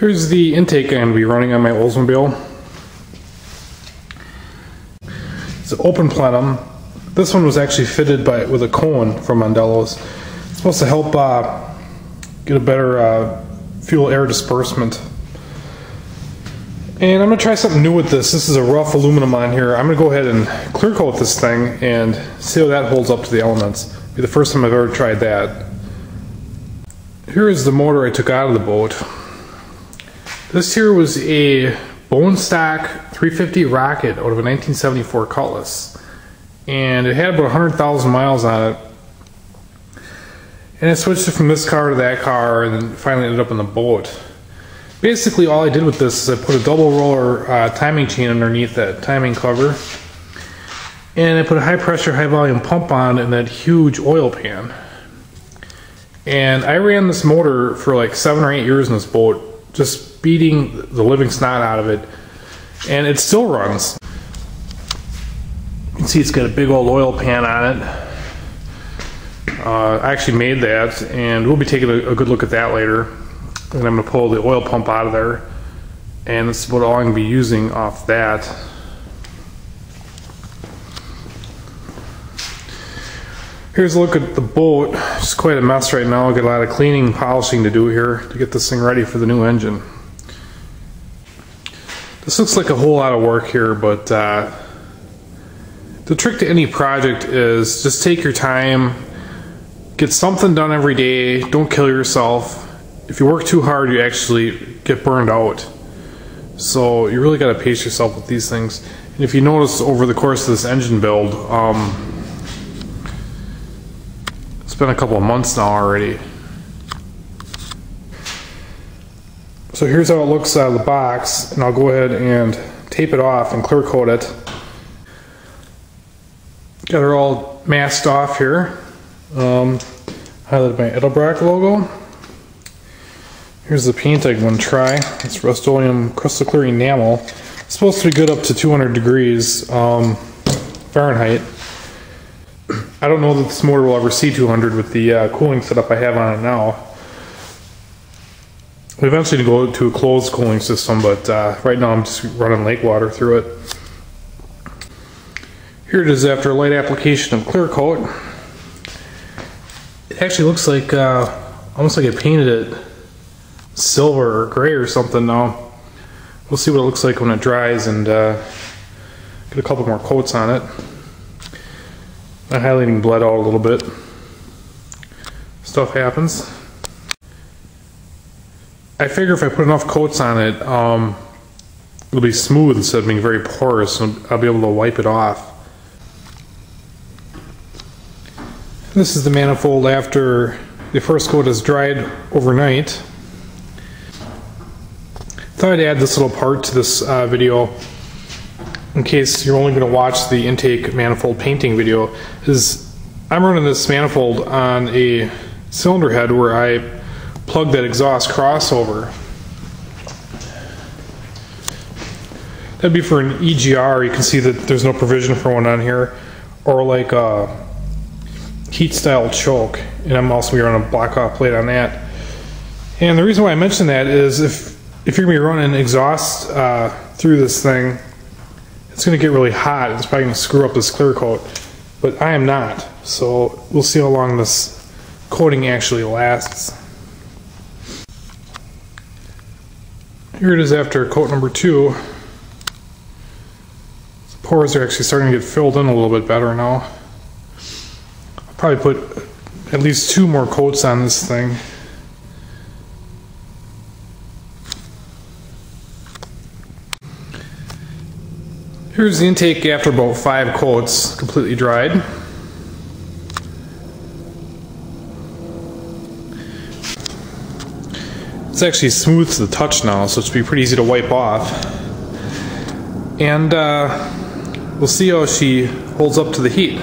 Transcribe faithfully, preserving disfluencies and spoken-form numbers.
Here's the intake I'm going to be running on my Oldsmobile. It's an open plenum. This one was actually fitted by with a cone from Mondello's. It's supposed to help uh, get a better uh, fuel air disbursement. And I'm going to try something new with this. This is a rough aluminum on here. I'm going to go ahead and clear coat this thing and see how that holds up to the elements. It'll be the first time I've ever tried that. Here is the motor I took out of the boat. This here was a bone stock three fifty rocket out of a nineteen seventy-four Cutlass. And it had about one hundred thousand miles on it. And I switched it from this car to that car and finally ended up in the boat. Basically, all I did with this is I put a double roller uh, timing chain underneath that timing cover, and I put a high pressure, high volume pump on in that huge oil pan. And I ran this motor for like seven or eight years in this boat, just beating the living snot out of it, and it still runs. You can see it's got a big old oil pan on it. Uh, I actually made that, and we'll be taking a, a good look at that later. And I'm going to pull the oil pump out of there, and that's about all I'm going to be using off that. Here's a look at the boat. It's quite a mess right now. I've got a lot of cleaning and polishing to do here to get this thing ready for the new engine. This looks like a whole lot of work here, but uh, the trick to any project is just take your time, get something done every day, don't kill yourself. If you work too hard, you actually get burned out. So you really got to pace yourself with these things. And if you notice over the course of this engine build, um, it's been a couple of months now already. So here's how it looks out of the box, and I'll go ahead and tape it off and clear coat it. Got her all masked off here. Um, highlighted my Edelbrock logo. Here's the paint I'm going to try. It's Rust-Oleum crystal clear enamel. It's supposed to be good up to two hundred degrees um, Fahrenheit. I don't know that this motor will ever see two hundred with the uh, cooling setup I have on it now. We eventually go to a closed cooling system, but uh, right now I'm just running lake water through it. Here it is after a light application of clear coat. It actually looks like, uh, almost like I painted it silver or gray or something now. We'll see what it looks like when it dries and uh, get a couple more coats on it. My highlighting bled out a little bit. Stuff happens. I figure if I put enough coats on it, um, it'll be smooth instead of being very porous, and I'll be able to wipe it off. This is the manifold after the first coat is dried overnight. I thought I'd add this little part to this uh, video in case you're only going to watch the intake manifold painting video. Is I'm running this manifold on a cylinder head where I plug that exhaust crossover. That'd be for an E G R. You can see that there's no provision for one on here, or like a heat style choke, and I'm also going to be running a block off plate on that. And the reason why I mention that is if If you're going to be running exhaust uh, through this thing, it's going to get really hot. It's probably going to screw up this clear coat, but I am not. So we'll see how long this coating actually lasts. Here it is after coat number two. The pores are actually starting to get filled in a little bit better now. I'll probably put at least two more coats on this thing. Here's the intake after about five coats, completely dried. It's actually smooth to the touch now, so it should be pretty easy to wipe off. And uh, we'll see how she holds up to the heat.